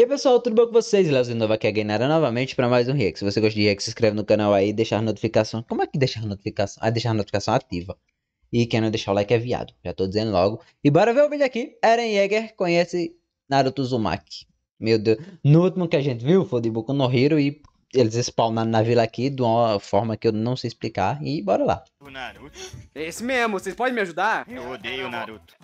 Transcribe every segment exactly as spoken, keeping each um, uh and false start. E aí pessoal, tudo bom com vocês? Leozin novo aqui, a Gainara novamente para mais um react. Se você gosta de react, se inscreve no canal aí, deixar a notificação... Como é que deixar a notificação? Ah, deixar a notificação ativa. E quem não deixar o like é viado, já tô dizendo logo. E bora ver o vídeo aqui. Eren Yeager conhece Naruto Uzumaki. Meu Deus. No último que a gente viu foi de Boku no Hero e eles spawnaram na vila aqui de uma forma que eu não sei explicar. E bora lá. O Naruto. Esse mesmo, vocês podem me ajudar? Eu odeio o Naruto.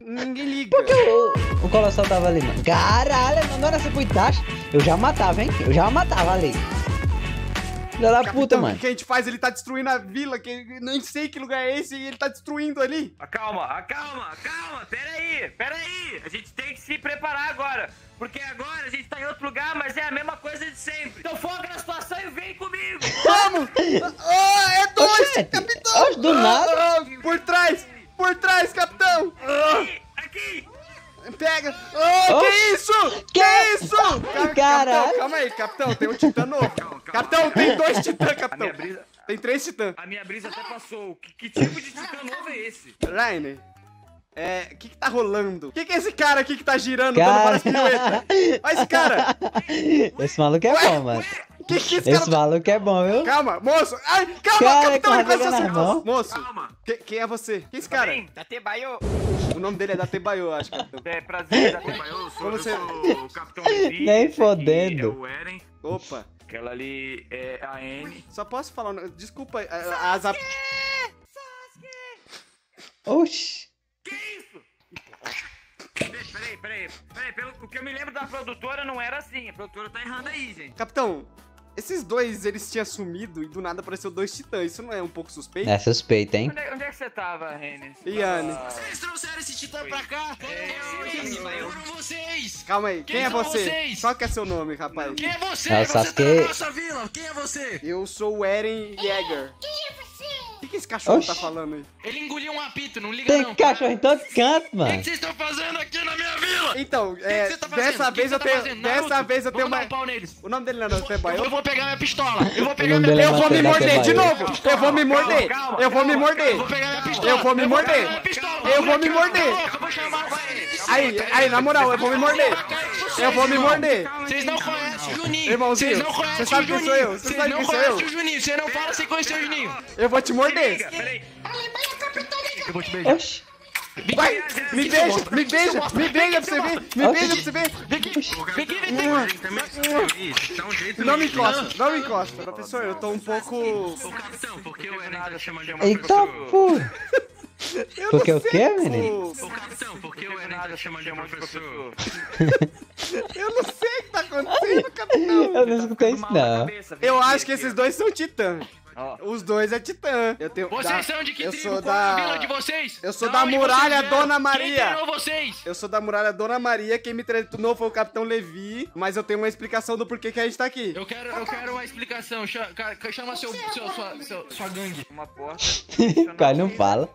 Ninguém liga. Porque o, o Colossal tava ali, mano. Caralho, mano, olha essa puitacha. Eu já matava, hein? Eu já matava ali. Filha da puta, mano. O que a gente faz? Ele tá destruindo a vila. Que nem sei que lugar é esse e ele tá destruindo ali. Acalma, acalma, acalma. Pera aí, pera aí. A gente tem que se preparar agora. Porque agora a gente tá em outro lugar, mas é a mesma coisa de sempre. Então foca na situação e vem comigo. Vamos. Oh, é dois, oh, capitão. Oh, do nada. Oh, oh, por trás. Por trás, capitão! Aqui! Aqui! Pega! Oh, oh. Que isso? Que, que isso? Caralho! Capitão, calma aí, capitão, tem um titã novo. Calma, calma, capitão, calma. Tem dois titãs, capitão. Brisa... Tem três titãs. A minha brisa até passou. Que, que tipo de titã novo é esse? Reiner, é... o que que tá rolando? O que que é esse cara aqui que tá girando, cara... dando várias piruetas? Olha esse cara! Esse maluco é ué, bom, mano. Que que esse, esse maluco tá... é bom, viu? Calma, moço! Ai, calma, cara, capitão! Ele vai ser moço! Moço, que, quem é você? Quem é esse cara? Datebayo! O nome dele é Datebayo, acho que é. Prazer, Datebayo. Eu sou, você... sou o Capitão Levi. Nem fodendo. É o Eren. Opa. Aquela ali é a N. Só posso falar... Desculpa. A, a... Sasuke! Sasuke! Oxi. Que isso? Peraí, peraí. Peraí, pelo o que eu me lembro da produtora não era assim. A produtora tá errando aí, gente. Capitão... Esses dois, eles tinham sumido e do nada apareceu dois titãs. Isso não é um pouco suspeito? É suspeito, hein? Onde, onde é que você tava, Reiner? Iane. Ah. Vocês trouxeram esse titã pra cá? Eu, foram vocês! Calma aí, quem, quem é você? Vocês? Qual que é seu nome, rapaz? Quem é você? É, você que... tá na nossa vila. Quem é você? Eu sou o Eren Yeager. Quem é você? O que que esse cachorro Oxi. Tá falando aí? Ele engoliu um apito, não liga Tem não. Tem cachorro em todo canto, mano. O que que vocês estão fazendo aqui na minha vila? Então, que é, que tá dessa vez eu tenho... Dessa vez eu tenho mais... O nome dele não é Naruto. Eu vou pegar minha pistola, eu vou pegar minha... Eu vou me morder de novo, eu vou me morder, eu vou me morder, eu vou me morder, eu vou me morder. Aí, aí, na moral, eu vou me morder, eu vou me morder. Vocês não conhecem o Juninho, irmãozinho, você sabe quem sou eu, você sabe quem sou eu. Você não conhece o Juninho, você não fala sem conhecer o Juninho. Eu vou te morder. Eu vou te beijar. Vai, me beija, me beija, me beija pra você ver, me beija pra você ver. Vem aqui, vem aqui, vem aqui. Não me encosta, não me encosta. Professor, eu tô um pouco... Ô, capitão, por que o Eren tá chamando de uma pessoa... Eita, pô! Eu porque o quê, menino? Ô, capitão, por que o Eren tá chamando de uma pessoa... Eu não sei o que tá acontecendo, capitão. Eu não escutei isso, não. Eu acho que esses dois são titãs. Oh. Os dois é titã. Eu tenho, vocês da, são de que eu tribo? Sou da, a vila de vocês? Eu sou não, da muralha Dona Maria. Quem vocês? Eu sou da muralha Dona Maria. Quem me treinou foi o Capitão Levi. Mas eu tenho uma explicação do porquê que a gente tá aqui. Eu quero, eu quero uma explicação. Chama, chama seu, seu, sua, seu, sua gangue. Uma porta. O cara não fala.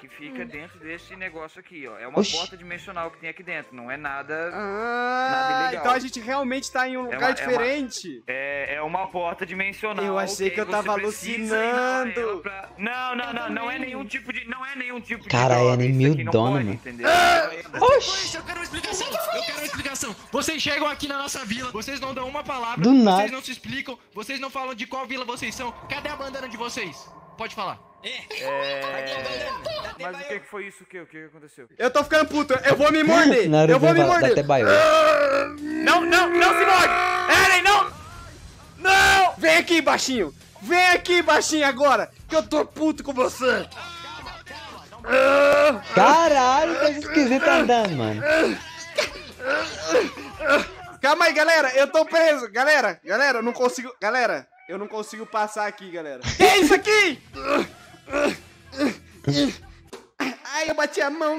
Que fica dentro desse negócio aqui, ó. É uma Oxi. Porta dimensional que tem aqui dentro. Não é nada... Ah, nada ilegal. Então a gente realmente tá em um lugar é uma, diferente. É uma, é, é uma porta dimensional. Eu achei que eu tava alucinando. Pra... Não, não, não. Não é nenhum tipo de... Não é nenhum tipo de... Cara, é nem mil dono, mano. Ah, Oxi. Eu quero uma explicação. Eu quero uma explicação. Vocês chegam aqui na nossa vila. Vocês não dão uma palavra. Do nada. Vocês não se explicam. Vocês não falam de qual vila vocês são. Cadê a bandana de vocês? Pode falar. É... Mas o que foi isso? O que? O que aconteceu? Eu tô ficando puto. Eu vou me morder. Eu vou me morder. Não, não, não se morde. Eren, não. Não. Vem aqui, baixinho. Vem aqui, baixinho, agora. Que eu tô puto com você. Caralho, coisa esquisita andando, mano. Calma aí, galera. Eu tô preso. Galera, galera, eu não consigo... Galera. Eu não consigo passar aqui, galera. Que é isso aqui? Ai, eu bati a mão.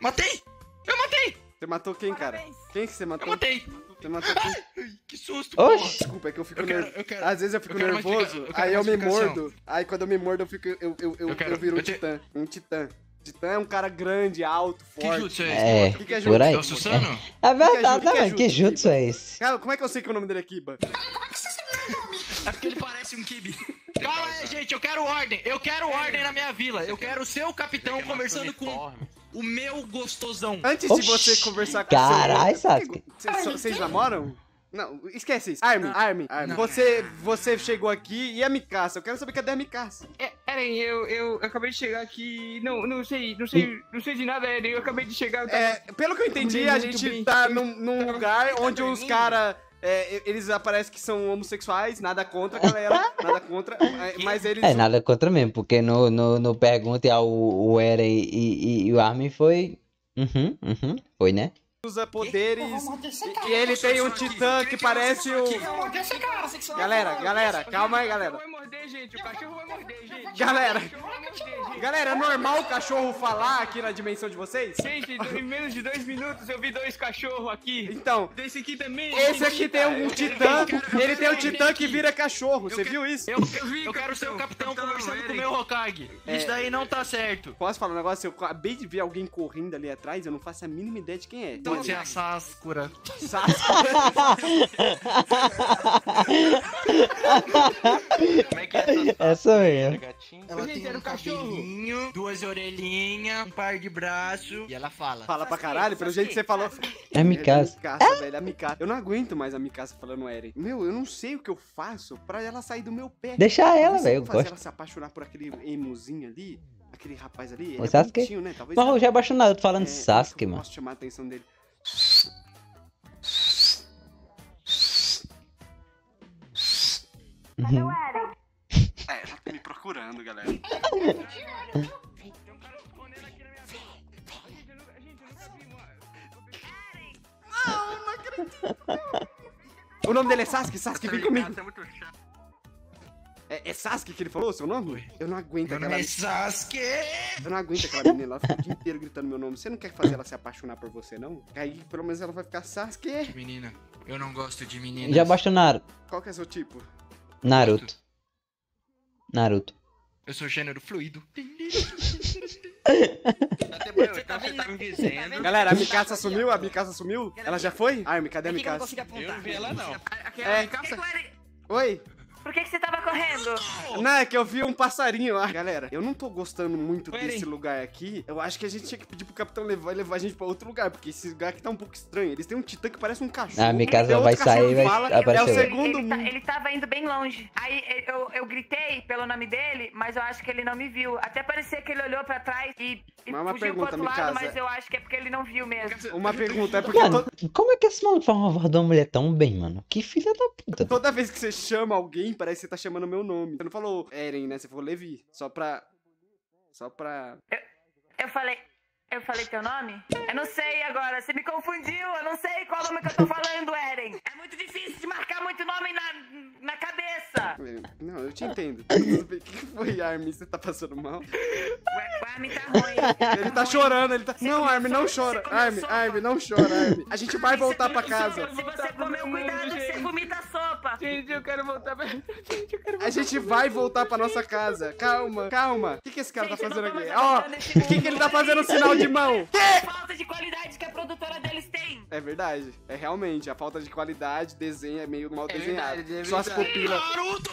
Matei! Eu matei! Você matou quem, cara? Quem que você matou? Eu matei! Você matou quem? Que susto, porra. Desculpa, é que eu fico nervoso. Às vezes eu fico eu nervoso, eu aí eu me mordo. Aí quando eu me mordo, eu fico. Eu, eu, eu, eu, eu viro um eu te... titã. Um titã. Titã é um cara grande, alto, forte. Que jutsu é esse? É, que que é jutsu? Por aí. É o Susano? É verdade, mano. Que jutsu é esse? Cara, como é que eu sei que o nome dele é Kiba? É porque ele parece um Kibi. Calma aí, gente. Eu quero ordem. Eu quero ordem na minha vila. Eu quero o seu capitão conversando com... o meu gostosão. Antes Oxi. de você conversar com Carai, seu... Sasuke. Vocês namoram? Não, esquece isso. Armin, não. Armin, Armin. Você, você chegou aqui e a Mikasa. Eu quero saber cadê a Mikasa. É, Eren, eu, eu acabei de chegar aqui. Não, não sei, não sei, não sei de nada, Eren. Eu acabei de chegar. Tava... É, pelo que eu entendi, a gente bem. tá num, num lugar onde os caras... É, eles aparecem que são homossexuais, nada contra, galera, nada contra, mas eles... É, nada contra mesmo, porque no, no, no pergunta ao o Eren e, e, e o Armin foi... Uhum, uhum, foi, né? Usa poderes, e, e ele tem um titã que parece o... Galera, galera, calma aí, galera. Galera, galera, é normal o cachorro falar aqui na dimensão de vocês? Gente, em menos de dois minutos eu vi dois cachorros aqui. Então, esse aqui também. Esse aqui tem um titã, ele tem um titã que vira cachorro, você viu isso? Eu vi, eu quero ser o capitão conversando com o meu Hokage. Isso daí não tá certo. Posso falar um negócio? Eu acabei de ver alguém correndo ali atrás, eu não faço a mínima ideia de quem é. Pode ser a Sakura. Como é que é essa mesmo? Ela gente, tem um cabelinho, duas orelhinhas, um par de braço. E ela fala. Fala pra caralho, pelo jeito que você falou. É a Mikasa. É a Mikasa, velho, a Mikasa. Eu não aguento mais a Mikasa falando Eren. Meu, eu não sei o que eu faço pra ela sair do meu pé. Deixa ela, velho, eu gosto. Fazer ela se apaixonar por aquele emuzinho ali. Aquele rapaz ali, ele é bonitinho, né? Talvez... Mas eu já abaixo nada, eu tô falando é, Sasuke, mano. Posso chamar a atenção dele. Cadê o Eren? É, ela tá me procurando, galera. Não, não acredito. O nome dele é Sasuke? Sasuke, vem comigo. É, é Sasuke que ele falou, seu nome? Eu não aguento meu aquela menina. É Sasuke! Eu não aguento aquela menina, ela fica o dia inteiro gritando meu nome. Você não quer fazer ela se apaixonar por você, não? Aí pelo menos ela vai ficar Sasuke. Menina, eu não gosto de meninas. Já apaixonaram. Qual que é seu tipo? Naruto. Naruto. Eu sou gênero fluido. Até bom, então você tá me dizendo. Galera, a Mikasa sumiu? A Mikasa sumiu? Ela já foi? Armin, cadê a Mikasa? Eu não vi ela, não. É, oi? Por que, que você tava correndo? Não, é que eu vi um passarinho lá. Galera, eu não tô gostando muito Oi, desse hein? lugar aqui. Eu acho que a gente tinha que pedir pro capitão levar, levar a gente pra outro lugar, porque esse lugar aqui tá um pouco estranho. Eles têm um titã que parece um cachorro. Ah, minha casa vai sair, vai aparecer. É o segundo ele, tá, ele tava indo bem longe. Aí eu, eu gritei pelo nome dele, mas eu acho que ele não me viu. Até parecia que ele olhou pra trás e, e mas uma fugiu pergunta, pro outro lado, casa. Mas eu acho que é porque ele não viu mesmo. Uma pergunta, é porque... Mano, tô... como é que esse maluco faz uma voz de uma mulher tão bem, mano? Que filha da puta. Toda vez que você chama alguém, parece que você tá chamando meu nome. Você não falou Eren, né? Você falou Levi. Só pra... Só pra... Eu, eu falei... Eu falei teu nome? Eu não sei agora. Você me confundiu. Eu não sei qual nome que eu tô falando, Eren. É muito difícil de marcar muito nome na, na cabeça. Não, eu te entendo. O que foi, Armin? Você tá passando mal? O Armin tá ruim. Ele tá chorando. Ele tá... Você não, começou, Armin, não chora. Armin, sopa. Armin, não chora, Armin. A gente vai voltar pra casa. Se você comer, cuidado, você vomita sopa. Gente, eu quero voltar pra... Gente, eu quero voltar. A gente vai voltar pra nossa casa. Calma, calma. O que que esse cara gente, tá fazendo aqui? Ó, oh, o que que ele tá fazendo o sinal de mão. Que falta de qualidade que a produtora deles tem. É verdade. É realmente. A falta de qualidade, desenho é meio mal é desenhado. Verdade, é Só verdade. as pupilas. Naruto!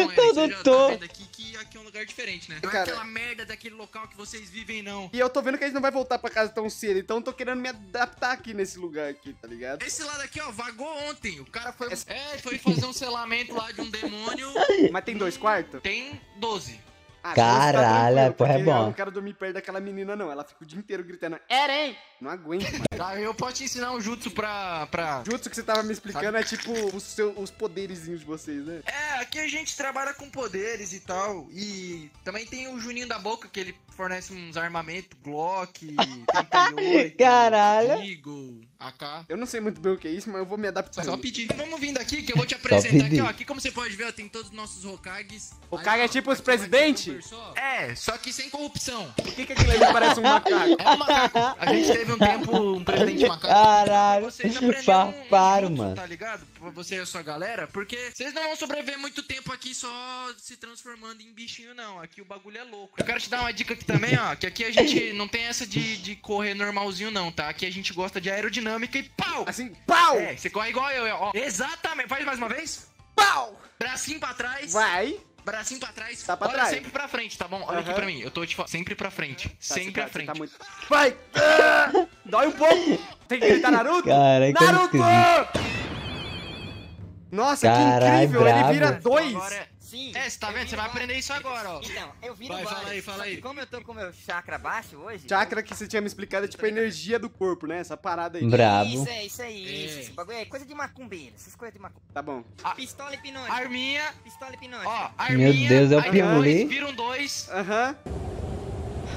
Então, eu não já tô. Tá vendo aqui que aqui é um lugar diferente, né? Não é Cara, aquela merda daquele local que vocês vivem, não. E eu tô vendo que a gente não vai voltar pra casa tão cedo, então eu tô querendo me adaptar aqui nesse lugar aqui, tá ligado? Esse lado aqui, ó, vagou ontem. O cara foi... Essa... É, foi fazer um selamento lá de um demônio. Mas tem dois quartos? Tem doze. Ah, Caralho, tá porra, é bom. Eu não quero dormir perto daquela menina, não. Ela fica o dia inteiro gritando, Eren! Não aguento, mano. Tá, eu posso te ensinar um jutsu pra... pra... Jutsu que você tava me explicando, sabe? É tipo os, seu, os poderizinhos de vocês, né? É, aqui a gente trabalha com poderes e tal. E também tem o Juninho da Boca, que ele fornece uns armamentos, Glock, trinta e oito, Caralho. Eagle, A K. Eu não sei muito bem o que é isso, mas eu vou me adaptar. Só pedir. Então, vamos vindo aqui, que eu vou te apresentar aqui, ó. Aqui, como você pode ver, ó, tem todos os nossos Hokages. Hokage é tipo os presidentes? É, só que sem corrupção. Por que que aquilo ali parece um macaco? É um macaco. A gente teve um tempo um presidente macaco. Caralho, farparo, um, um mano. Tá ligado? Pra você e a sua galera, porque vocês não vão sobreviver muito tempo aqui só se transformando em bichinho, não. Aqui o bagulho é louco. Eu quero te dar uma dica aqui também, ó. Que aqui a gente não tem essa de, de correr normalzinho, não, tá? Aqui a gente gosta de aerodinâmica e pau! Assim, pau! É, você corre igual eu, ó. Exatamente. Faz mais uma vez. Pau! Bracinho pra trás. Vai. Bracinho pra trás, tá pra olha trás. Sempre pra frente, tá bom? Olha uhum. aqui pra mim, eu tô tipo, sempre pra frente, tá, sempre tá, pra frente. Tá muito... Vai! Ah! Dói um pouco! Tem que gritar Naruto? Caraca, Naruto! Nossa, Carai, que incrível, bravo. Ele vira dois! Agora... Sim, é, você tá vendo? Você vai aprender isso agora, ó. Então, eu viro vai, fala aí, fala aí. Como eu tô com o meu chakra baixo hoje... Chakra que você tinha me explicado é tipo a energia do corpo, né? Essa parada aí. Bravo. Isso, é, isso aí. É. Isso, esse bagulho é coisa de macumbeira. Essas coisas de macumbeira. Tá bom. A... Pistola hipnótica. Arminha. Pistola hipnótica. Ó, Arminha. Meu Deus, é o pirulê. Vira um dois. Aham. Uhum.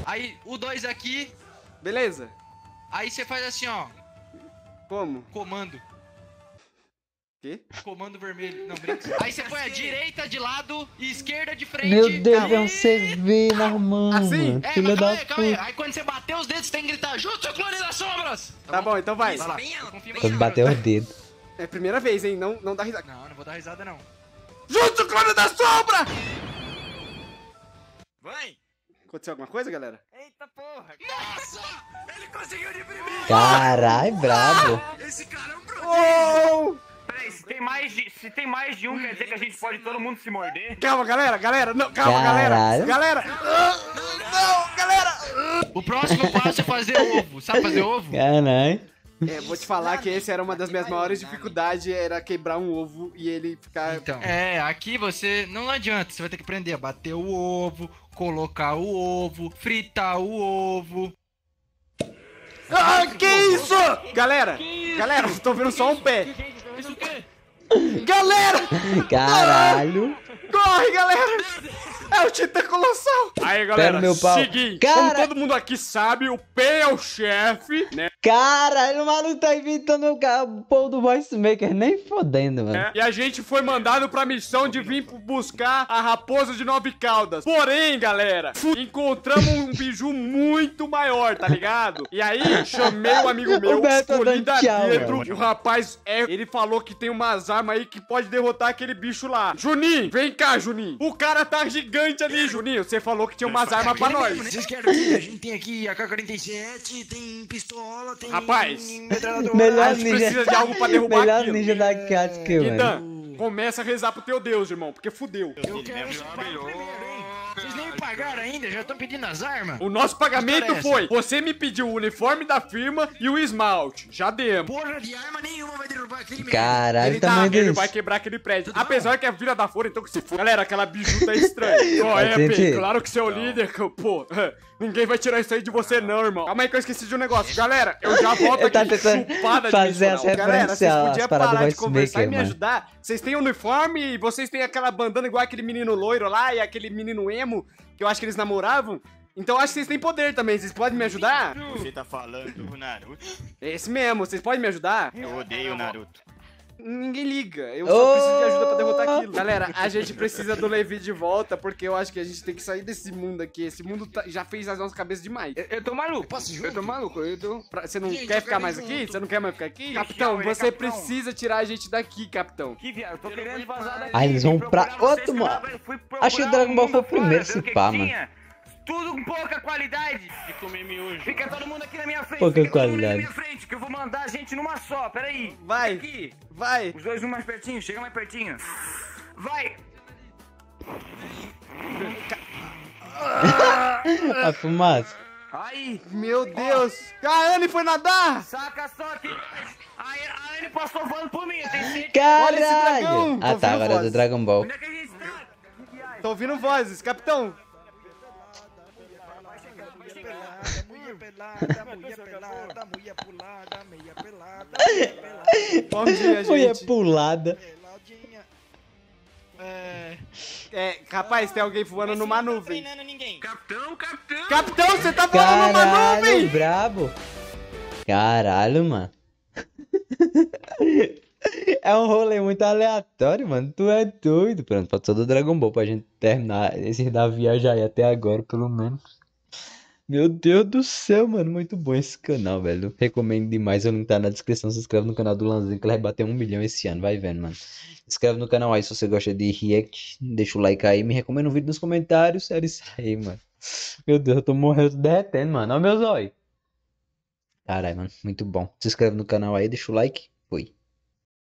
Aí, o dois aqui. Beleza. Aí você faz assim, ó. Como? Comando. Comando vermelho, não brinca. Aí você põe a direita de lado e esquerda de frente. Meu Deus, é um C V na mão. Assim? É, mas calma aí, calma aí. Aí quando você bater os dedos, você tem que gritar: Junto, seu clone das sombras! Tá, tá bom? Bom, então vai. Isso, vai bem alto, quando bater os dedos. É a primeira vez, hein? Não, não dá risada. Não, não vou dar risada, não. Junto, seu clone da sombra! Vai! Aconteceu alguma coisa, galera? Eita porra! Nossa! Ele conseguiu deprimir! Carai, brabo! Esse cara é um prodígio! Oh! Peraí, se tem mais de, se tem mais de um, quer dizer que a gente pode todo mundo se morder? Calma, galera, galera, não, calma, Caralho. galera, galera, não, galera. O próximo passo é fazer ovo, sabe fazer ovo? Caralho. É, vou te falar que esse era uma das minhas maiores dificuldades, era quebrar um ovo e ele ficar... Então, é, aqui você, não adianta, você vai ter que aprender a bater o ovo, colocar o ovo, fritar o ovo... Ah, que isso? Galera, galera, vocês estão vendo só um pé. Isso o quê? Galera! Caralho! Corre, galera! É o Titã Colossal! Aí, galera, meu pau. Segui! Cara... Como todo mundo aqui sabe, o P é o chefe, né? Caralho, o maluco tá inventando o povo do Voicemaker, nem fodendo, mano. É, e a gente foi mandado pra missão de vir buscar a raposa de nove caudas. Porém, galera, encontramos um biju muito maior, tá ligado? E aí, chamei um amigo meu, escolhi da dentro, e o rapaz, é, ele falou que tem umas armas aí que pode derrotar aquele bicho lá. Juninho, vem cá, Juninho. O cara tá gigante ali, Juninho. Você falou que tinha umas armas pra nós. Vocês querem que a gente tem aqui a K quarenta e sete, tem pistola, tem... Rapaz, melhor a gente ninja. Precisa de algo pra derrubar melhor aquilo. Melhor ninja da Katka, mano. Começa a rezar pro teu Deus, irmão, porque fudeu. Eu, Eu quero chupar primeiro, hein. Vocês nem me pagaram ainda, já estão pedindo as armas. O nosso pagamento foi, você me pediu o uniforme da firma e o esmalte. Já demos. Porra de arma nenhuma vai derrubar aquele mesmo. Caralho, ele, tá, ele vai quebrar aquele prédio. Tudo Apesar bom? que é vira da folha, então que se for. Galera, aquela biju tá estranha. Ó, é, P, claro que você é o líder, pô. Ninguém vai tirar isso aí de você não, irmão. Calma aí que eu esqueci de um negócio. Galera, eu já volto aqui chupada de missão. Galera, vocês podiam parar de conversar e me ajudar. Vocês têm uniforme e vocês têm aquela bandana igual aquele menino loiro lá e aquele menino emo, que eu acho que eles namoravam. Então eu acho que vocês têm poder também, vocês podem me ajudar? Você tá falando o Naruto? Esse mesmo, vocês podem me ajudar? Eu odeio o Naruto. Ninguém liga, eu só oh! preciso de ajuda pra derrotar aquilo. Galera, a gente precisa do Levi de volta, porque eu acho que a gente tem que sair desse mundo aqui. Esse mundo tá, já fez as nossas cabeças demais. Eu, eu tô maluco, posso junto? Eu tô maluco, eu tô... Pra, você não gente, quer ficar mais junto. aqui? Você não quer mais ficar aqui? Capitão, eu, eu, você capitão. precisa tirar a gente daqui, capitão. Que viado, tô querendo vazar daqui. Aí eles vão pra outro, mano. Acho que o Dragon Ball foi o primeiro, se pá, mano. Tudo com pouca qualidade de comer miojo. Fica todo mundo aqui na minha frente. Pouca Fica qualidade. Minha frente, que eu vou mandar a gente numa só. Pera aí. Vai. Aqui. Vai. Os dois um mais pertinho. Chega mais pertinho. Vai. A fumaça. Ai, meu Deus. Oh. A Anne foi nadar. Saca só que... A Anne passou voando por mim. Tem Caralho. Esse dragão. Ah, tá. Agora é do Dragon Ball. Onde é que a gente tá? Tô ouvindo vozes. Capitão. Pelada, mulher pelada, mulher pulada, meia pelada, meia pelada. Bom dia, gente. Mulher pulada. É... é, capaz, tem alguém voando Mas numa nuvem. Não tá treinando ninguém. Capitão, capitão. Capitão, você tá voando numa nuvem. Brabo. Caralho, mano. É um rolê muito aleatório, mano. Tu é doido. Pronto, pra todo Dragon Ball, pra gente terminar esse da viagem aí até agora, pelo menos. Meu Deus do céu, mano, muito bom esse canal, velho. Recomendo demais, o link tá na descrição. Se inscreve no canal do Leozin, que ele vai bater um milhão esse ano, vai vendo, mano. Se inscreve no canal aí se você gosta de react, deixa o like aí, me recomenda um vídeo nos comentários, era isso aí, mano. Meu Deus, eu tô morrendo, derretendo, mano, olha meus olhos. Caralho, mano, muito bom. Se inscreve no canal aí, deixa o like, fui.